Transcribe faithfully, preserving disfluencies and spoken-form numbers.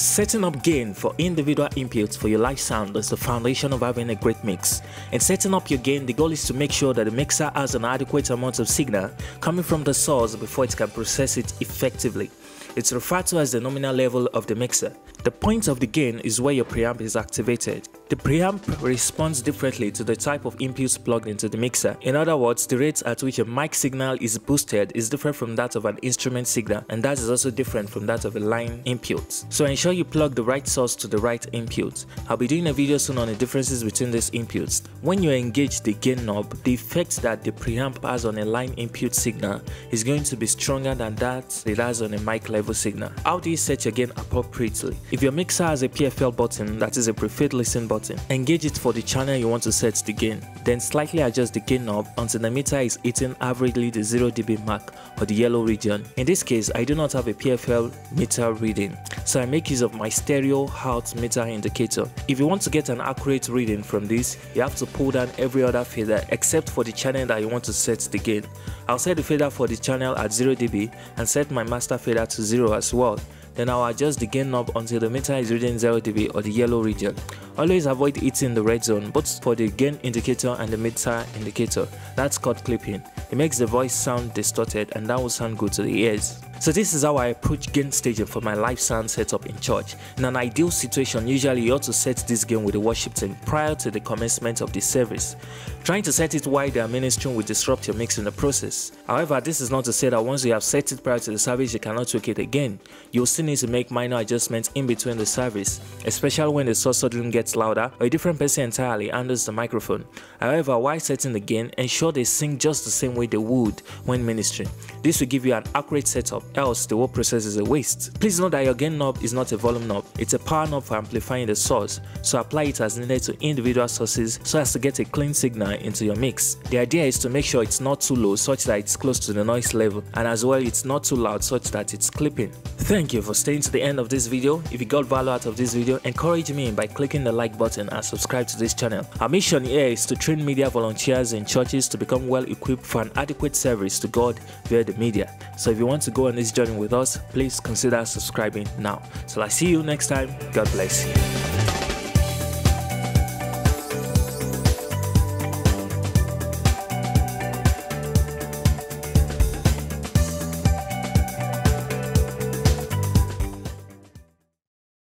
Setting up gain for individual inputs for your live sound is the foundation of having a great mix. In setting up your gain, the goal is to make sure that the mixer has an adequate amount of signal coming from the source before it can process it effectively. It's referred to as the nominal level of the mixer. The point of the gain is where your preamp is activated. The preamp responds differently to the type of inputs plugged into the mixer. In other words, the rate at which a mic signal is boosted is different from that of an instrument signal, and that is also different from that of a line input. So ensure you plug the right source to the right input. I'll be doing a video soon on the differences between these inputs. When you engage the gain knob, the effect that the preamp has on a line input signal is going to be stronger than that it has on a mic level signal. How do you set your gain appropriately? If your mixer has a P F L button, that is a preferred listen button, engage it for the channel you want to set the gain, then slightly adjust the gain knob until the meter is hitting averagely the zero D B mark or the yellow region. In this case, I do not have a P F L meter reading, so I make use of my stereo out meter indicator. If you want to get an accurate reading from this, you have to pull down every other fader except for the channel that you want to set the gain. I'll set the fader for the channel at zero D B and set my master fader to zero as well. Then I'll adjust the gain knob until the meter is reading zero D B or the yellow region. Always avoid hitting the red zone, both for the gain indicator and the meter indicator. That's called clipping. It makes the voice sound distorted, and that will sound good to the ears. So this is how I approach gain staging for my live sound setup in church. In an ideal situation, usually you ought to set this gain with the worship team prior to the commencement of the service. Trying to set it while they are ministering will disrupt your mix in the process. However, this is not to say that once you have set it prior to the service, you cannot tweak it again. You'll still need to make minor adjustments in between the service, especially when the source suddenly gets louder or a different person entirely handles the microphone. However, while setting the gain, ensure they sing just the same way they would when ministering. This will give you an accurate setup. Else the whole process is a waste. Please note that your gain knob is not a volume knob, it's a power knob for amplifying the source, so apply it as needed to individual sources so as to get a clean signal into your mix. The idea is to make sure it's not too low such that it's close to the noise level, and as well it's not too loud such that it's clipping. Thank you for staying to the end of this video. If you got value out of this video, encourage me by clicking the like button and subscribe to this channel. Our mission here is to train media volunteers in churches to become well equipped for an adequate service to God via the media. So if you want to go on this journey with us, please consider subscribing now. So I see you next time. God bless you.